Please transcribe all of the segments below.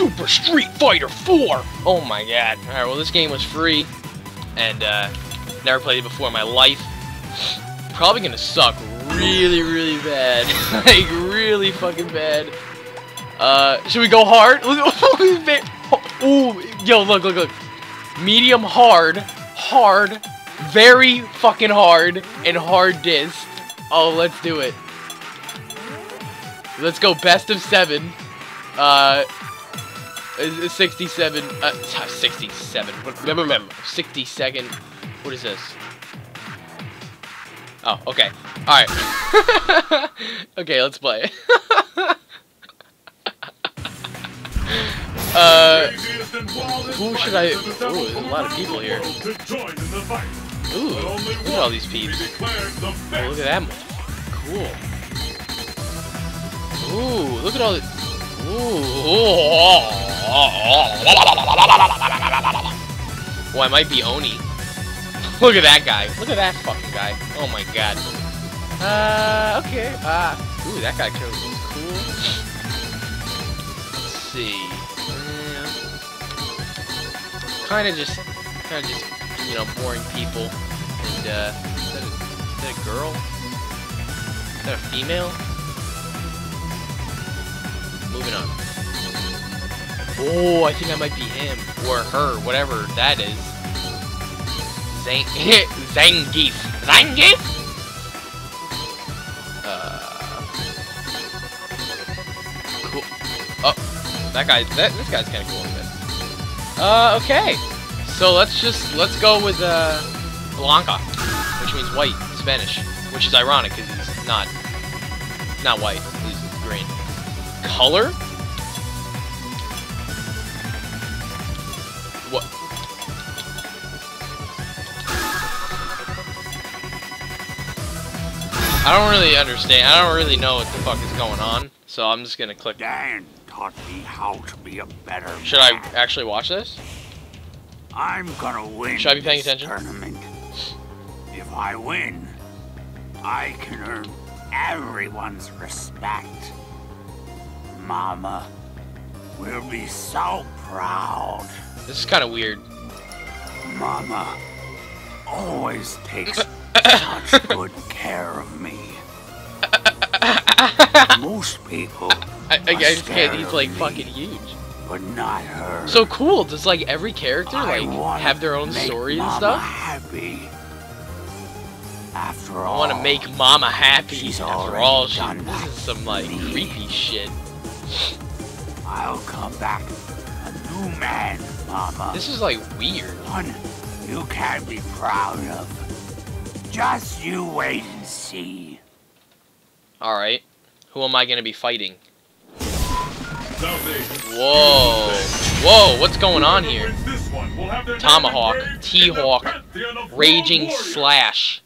Super Street Fighter IV! Oh my god. Alright, well this game was free, and never played it before in my life. Probably gonna suck really bad. Like, really fucking bad. Should we go hard? Ooh, yo, look. Medium hard, very fucking hard, and hard disc. Oh, let's do it. Let's go best of 7. 67, 67, remember, 60-second, what is this? Oh, okay, alright. Okay, let's play. Who should I, ooh, there's a lot of people here. Ooh, look at all these peeps. Oh, look at that one. Cool. Ooh, look at all the... Ooh. Oh, I might be Oni. Look at that guy. Look at that fucking guy. Oh my god. Okay. Ooh, that guy kills. Cool. Let's see. Kind of just, you know, boring people. And, is that a girl? Is that a female? Moving on. Oh, I think I might be him. Or her. Whatever that is. Zangief. Zangief? Cool. Oh. That guy. This guy's kind of cool. Okay. So let's go with, Blanka. Which means white in Spanish. Which is ironic because he's not white. He's green. Color? What? I don't really understand. I don't really know what the fuck is going on, so I'm just gonna click. Dan taught me how to be a better man. Should I actually watch this? I'm gonna win. Should I be paying attention? Tournament. If I win, I can earn everyone's respect. Mama will be so proud. This is kind of weird. Mama always takes such good care of me. Most people. I just can't. He's like fucking huge. But not her. So cool. Does like every character like have their own story and stuff? Happy. After all, I want to make Mama happy. She's after all, she does some like creepy shit. I'll come back a new man, Mama. This is like weird. One you can be proud of. Just you wait and see. Alright. Who am I gonna be fighting? Whoa. Whoa, what's going on here? Tomahawk, T.Hawk, Raging Slash.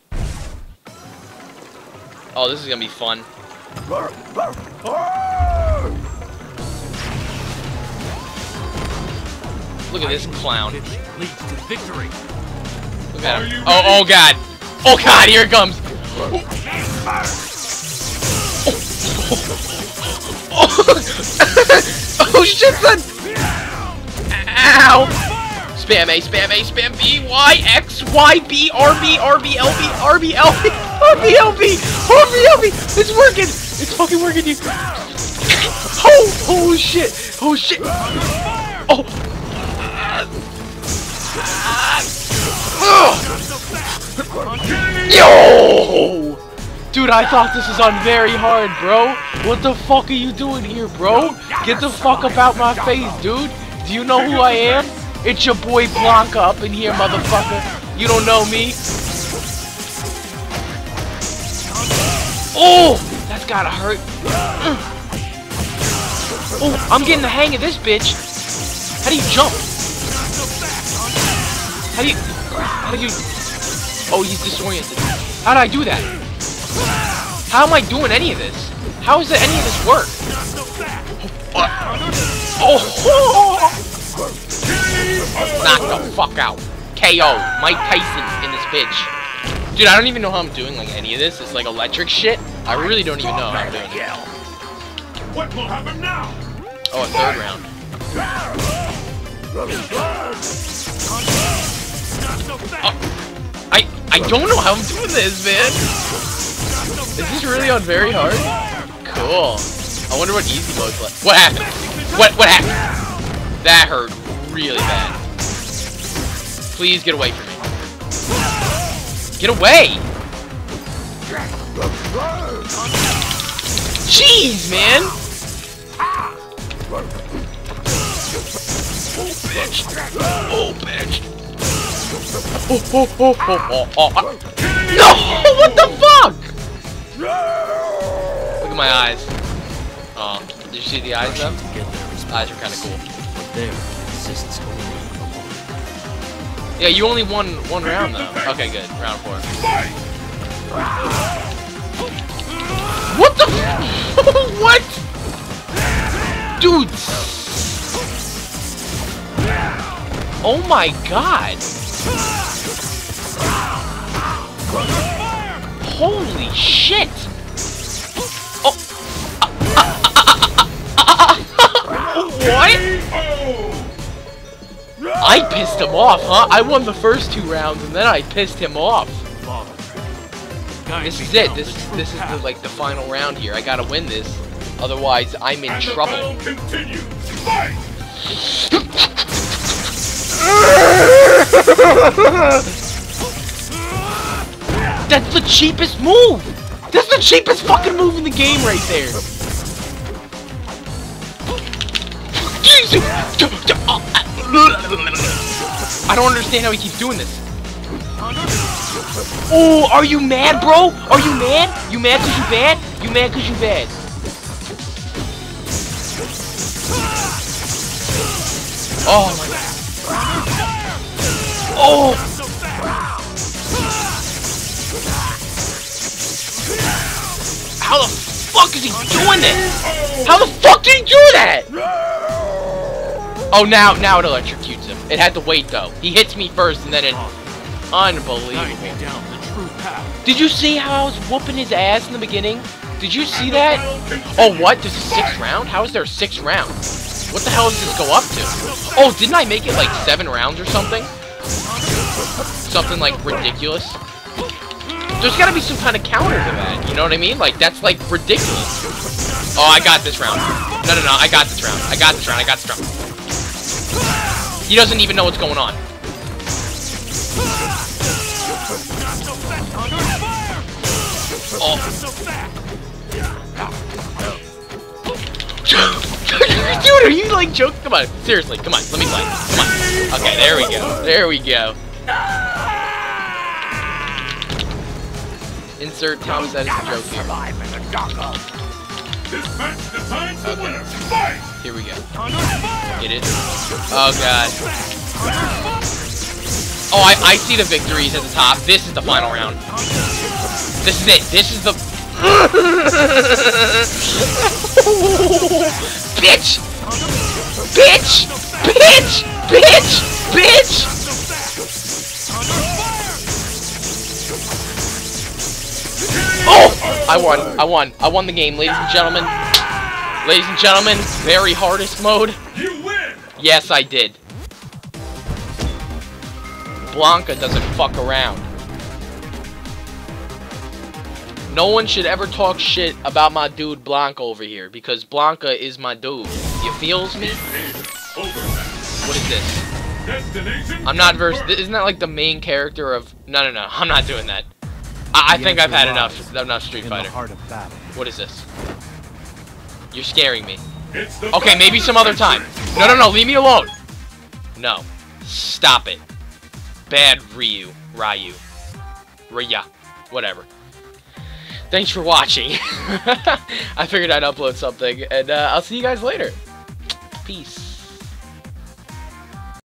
Oh, this is gonna be fun. Look at this clown. Leads to victory. Look at him. Oh god. Oh god, here it comes. Oh shit, son. Ow. Spam A, spam A, spam B, Y, X, Y, B, R, B, R, B, L, B, R, B, L, B, R, B, L, B, R, B, L, B. It's working. It's fucking working, dude. Oh, oh shit. Oh shit. Oh. Yo! Dude, I thought this was on very hard, bro. What the fuck are you doing here, bro? Get the fuck about my face, dude. Do you know who I am? It's your boy Blanka up in here, motherfucker. You don't know me. Oh! That's gotta hurt. Oh, I'm getting the hang of this bitch. How do you jump? How do you? Oh, he's disoriented. How did I do that? How am I doing any of this? How is any of this work? Oh! Knock the fuck out. KO. Mike Tyson in this bitch. Dude, I don't even know how I'm doing like any of this. It's like electric shit. I really don't even know how I'm doing it. What will happen now? Oh, a third round. Oh, I don't know how I'm doing this, man. Is this really on very hard? Cool. I wonder what easy mode's like. What happened? What happened? That hurt really bad. Please get away from me. Get away! Jeez, man! Oh, bitch! Oh, bitch! Oh, oh, oh, oh, oh, oh. No! What the fuck? Look at my eyes. Oh, did you see the eyes though? Eyes are kind of cool. Yeah, you only won one round though. Okay, good. Round 4. What the? What? Dude! Oh my god! Holy shit! Oh! What? I pissed him off, huh? I won the first 2 rounds and then I pissed him off. This is it. This is the, like, the final round here. I gotta win this, otherwise I'm in trouble. That's the cheapest move. That's the cheapest fucking move in the game right there. I don't understand how he keeps doing this. Oh, are you mad, bro? Are you mad? You mad cause you bad? You mad cause you bad? Oh my god. Oh! How the fuck is he doing this? How the fuck did he do that? Oh, now it electrocutes him. It had to wait though. He hits me first and then it... Unbelievable. Did you see how I was whooping his ass in the beginning? Did you see that? Oh, what? This is 6th round? How is there a 6th round? What the hell does this go up to? Oh, didn't I make it like 7 rounds or something? Something like ridiculous. There's gotta be some kind of counter to that, you know what I mean? Like, that's like ridiculous. Oh, I got this round. No, no, no, I got this round. I got this round, I got this round. He doesn't even know what's going on. Oh. Dude, are you like joking? Come on, seriously, come on, let me play. Come on. Okay, there we go. There we go. Insert Thomas Edison joke here. Okay. Here we go. Get it? Oh god. Oh, I see the victories at the top. This is the final round. This is it. This is the... Bitch! Bitch! Bitch! Bitch! Bitch! Oh! I won. I won. I won the game, ladies and gentlemen. Ladies and gentlemen, very hardest mode. You win! Yes, I did. Blanka doesn't fuck around. No one should ever talk shit about my dude Blanka over here, because Blanka is my dude. You feels me? What is this? I'm not versed. Isn't that like the main character of... No, no, no. I'm not doing that. I think I've had enough. I'm not Street Fighter. What is this? You're scaring me. Okay, maybe some other time. No, no, no. Leave me alone. No. Stop it. Bad Ryu, whatever. Thanks for watching. I figured I'd upload something, and I'll see you guys later. Peace.